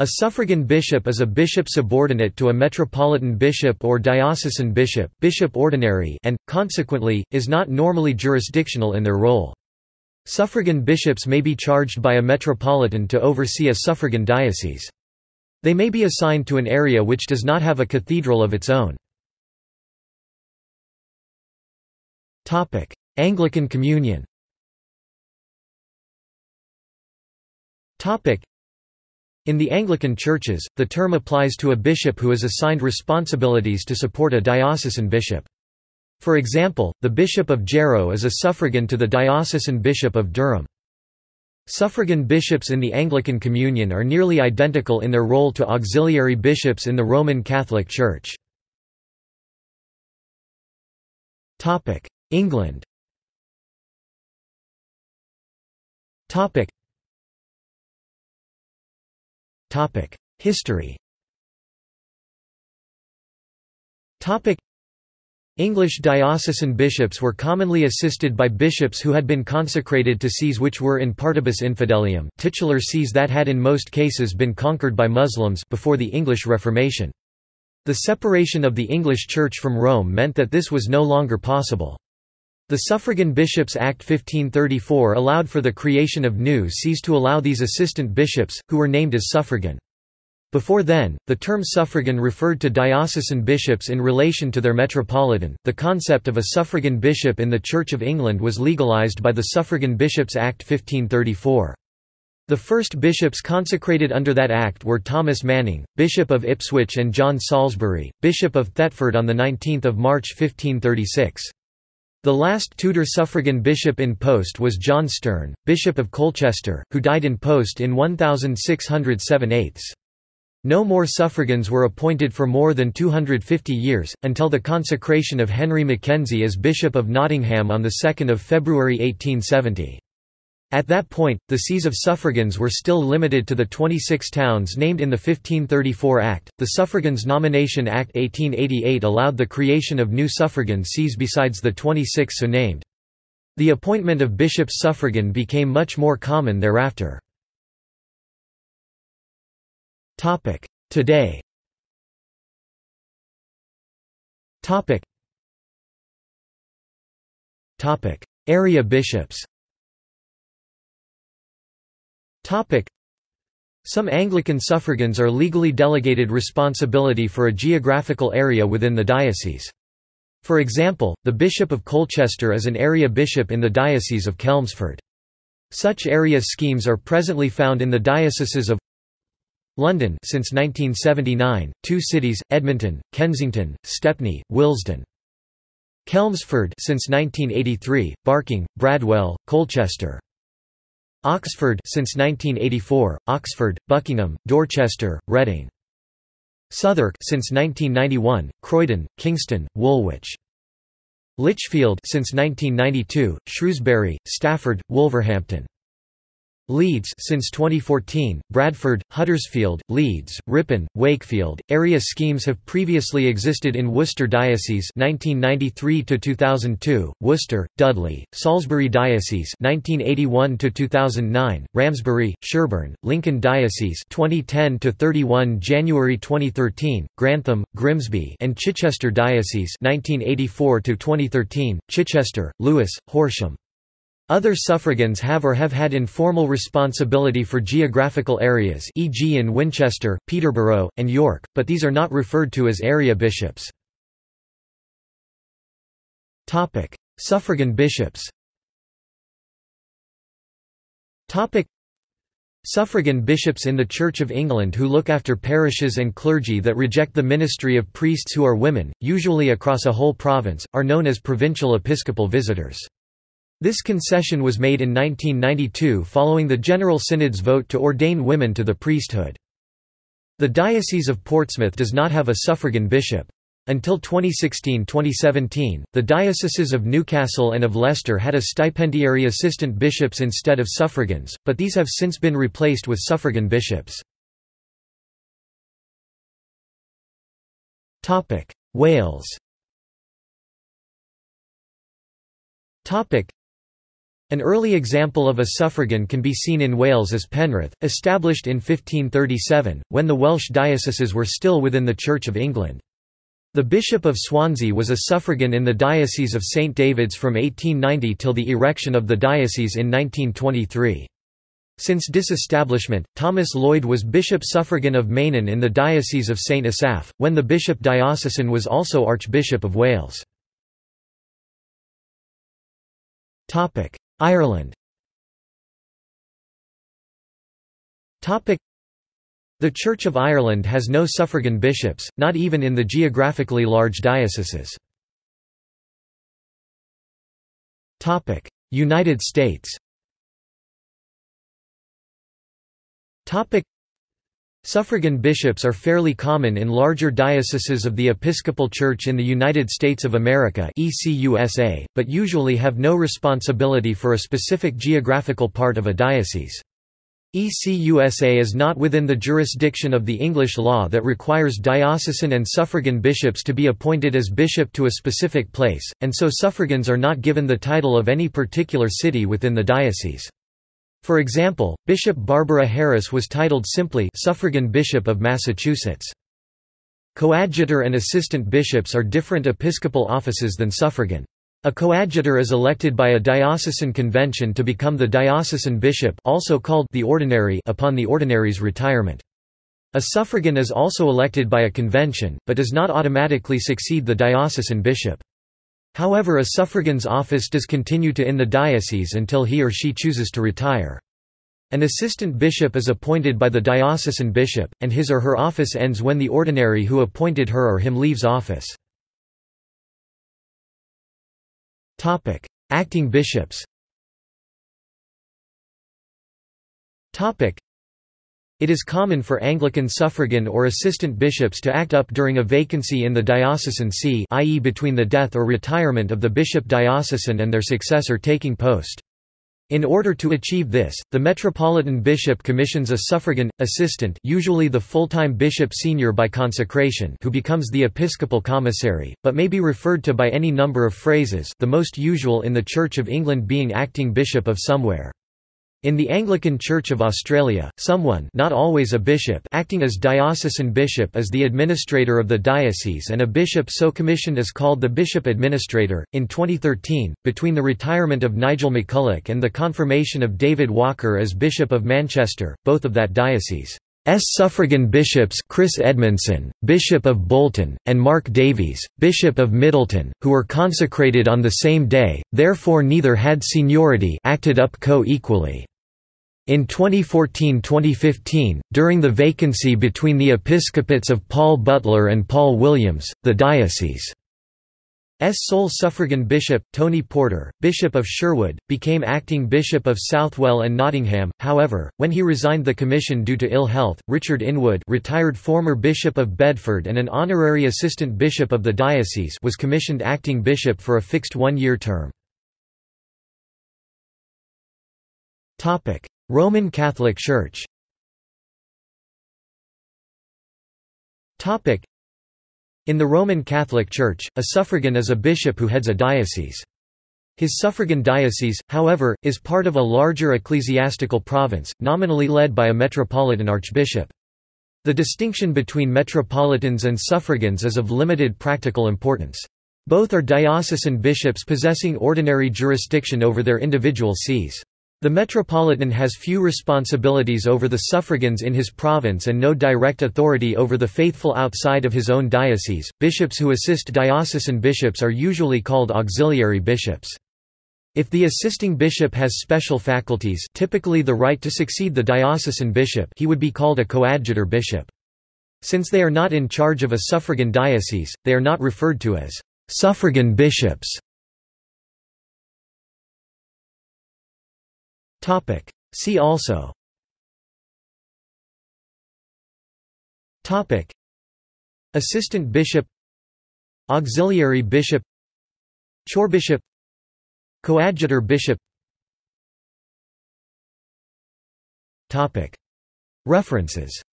A suffragan bishop is a bishop subordinate to a metropolitan bishop or diocesan bishop, bishop ordinary, and, consequently, is not normally jurisdictional in their role. Suffragan bishops may be charged by a metropolitan to oversee a suffragan diocese. They may be assigned to an area which does not have a cathedral of its own. Anglican Communion. In the Anglican churches, the term applies to a bishop who is assigned responsibilities to support a diocesan bishop. For example, the Bishop of Jarrow is a suffragan to the diocesan Bishop of Durham. Suffragan bishops in the Anglican Communion are nearly identical in their role to auxiliary bishops in the Roman Catholic Church. England. History. English diocesan bishops were commonly assisted by bishops who had been consecrated to sees which were in partibus infidelium, titular sees that had in most cases been conquered by Muslims before the English Reformation. The separation of the English Church from Rome meant that this was no longer possible. The Suffragan Bishops Act 1534 allowed for the creation of new sees to allow these assistant bishops, who were named as suffragan. Before then, the term suffragan referred to diocesan bishops in relation to their metropolitan. The concept of a suffragan bishop in the Church of England was legalised by the Suffragan Bishops Act 1534. The first bishops consecrated under that act were Thomas Manning, Bishop of Ipswich, and John Salisbury, Bishop of Thetford, on 19 March 1536. The last Tudor suffragan bishop in post was John Stern, Bishop of Colchester, who died in post in 1607–8. No more suffragans were appointed for more than 250 years, until the consecration of Henry Mackenzie as Bishop of Nottingham on 2 February 1870. At that point, the sees of suffragans were still limited to the 26 towns named in the 1534 Act. The Suffragans Nomination Act 1888 allowed the creation of new suffragan sees besides the 26 so named. The appointment of bishops suffragan became much more common thereafter. Topic today. Topic area bishops. Some Anglican suffragans are legally delegated responsibility for a geographical area within the diocese. For example, the Bishop of Colchester is an area bishop in the Diocese of Chelmsford. Such area schemes are presently found in the dioceses of London since 1979, two cities, Edmonton, Kensington, Stepney, Willesden. Chelmsford since 1983, Barking, Bradwell, Colchester. Oxford since 1984, Oxford, Buckingham, Dorchester, Reading. Southwark since 1991, Croydon, Kingston, Woolwich. Lichfield since 1992, Shrewsbury, Stafford, Wolverhampton. Leeds since 2014, Bradford, Huddersfield, Leeds, Ripon, Wakefield. Area schemes have previously existed in Worcester Diocese 1993 to 2002, Worcester, Dudley, Salisbury Diocese 1981 to 2009, Ramsbury, Sherborne, Lincoln Diocese 2010 to 31 January 2013, Grantham, Grimsby, and Chichester Diocese 1984 to 2013, Chichester, Lewes, Horsham. Other suffragans have or have had informal responsibility for geographical areas, e.g. in Winchester, Peterborough, and York, but these are not referred to as area bishops. Topic: Suffragan bishops. Topic: Suffragan bishops in the Church of England who look after parishes and clergy that reject the ministry of priests who are women, usually across a whole province, are known as provincial episcopal visitors. This concession was made in 1992 following the General Synod's vote to ordain women to the priesthood. The Diocese of Portsmouth does not have a suffragan bishop. Until 2016–2017, the dioceses of Newcastle and of Leicester had a stipendiary assistant bishops instead of suffragans, but these have since been replaced with suffragan bishops. Wales. An early example of a suffragan can be seen in Wales as Penrith, established in 1537, when the Welsh dioceses were still within the Church of England. The Bishop of Swansea was a suffragan in the Diocese of St David's from 1890 till the erection of the diocese in 1923. Since disestablishment, Thomas Lloyd was Bishop Suffragan of Mainon in the Diocese of St Asaph, when the Bishop Diocesan was also Archbishop of Wales. Ireland. The Church of Ireland has no suffragan bishops, not even in the geographically large dioceses. United States. Suffragan bishops are fairly common in larger dioceses of the Episcopal Church in the United States of America (ECUSA), but usually have no responsibility for a specific geographical part of a diocese. ECUSA is not within the jurisdiction of the English law that requires diocesan and suffragan bishops to be appointed as bishop to a specific place, and so suffragans are not given the title of any particular city within the diocese. For example, Bishop Barbara Harris was titled simply Suffragan Bishop of Massachusetts. Coadjutor and assistant bishops are different episcopal offices than suffragan. A coadjutor is elected by a diocesan convention to become the diocesan bishop, also called the ordinary, upon the ordinary's retirement. A suffragan is also elected by a convention, but does not automatically succeed the diocesan bishop. However, a suffragan's office does continue to in the diocese until he or she chooses to retire. An assistant bishop is appointed by the diocesan bishop, and his or her office ends when the ordinary who appointed her or him leaves office. Acting bishops. It is common for Anglican suffragan or assistant bishops to act up during a vacancy in the diocesan see, i.e. between the death or retirement of the bishop diocesan and their successor taking post. In order to achieve this, the metropolitan bishop commissions a suffragan assistant, usually the full-time bishop senior by consecration, who becomes the episcopal commissary, but may be referred to by any number of phrases, the most usual in the Church of England being acting bishop of somewhere. In the Anglican Church of Australia, someone, not always a bishop, acting as diocesan bishop is the administrator of the diocese, and a bishop so commissioned is called the bishop administrator. In 2013, between the retirement of Nigel McCulloch and the confirmation of David Walker as Bishop of Manchester, both of that diocese's suffragan bishops Chris Edmondson, Bishop of Bolton, and Mark Davies, Bishop of Middleton, who were consecrated on the same day, therefore neither had seniority, acted up co-equally. In 2014–2015, during the vacancy between the episcopates of Paul Butler and Paul Williams, the diocese's sole suffragan bishop, Tony Porter, Bishop of Sherwood, became acting Bishop of Southwell and Nottingham. However, when he resigned the commission due to ill health, Richard Inwood, retired former Bishop of Bedford and an honorary assistant bishop of the diocese, was commissioned acting bishop for a fixed one-year term. Roman Catholic Church. In the Roman Catholic Church, a suffragan is a bishop who heads a diocese. His suffragan diocese, however, is part of a larger ecclesiastical province, nominally led by a metropolitan archbishop. The distinction between metropolitans and suffragans is of limited practical importance. Both are diocesan bishops possessing ordinary jurisdiction over their individual sees. The metropolitan has few responsibilities over the suffragans in his province and no direct authority over the faithful outside of his own diocese. Bishops who assist diocesan bishops are usually called auxiliary bishops. If the assisting bishop has special faculties, typically the right to succeed the diocesan bishop, he would be called a coadjutor bishop. Since they are not in charge of a suffragan diocese, they are not referred to as suffragan bishops. See also. Assistant bishop, auxiliary bishop, chorebishop, coadjutor bishop. References.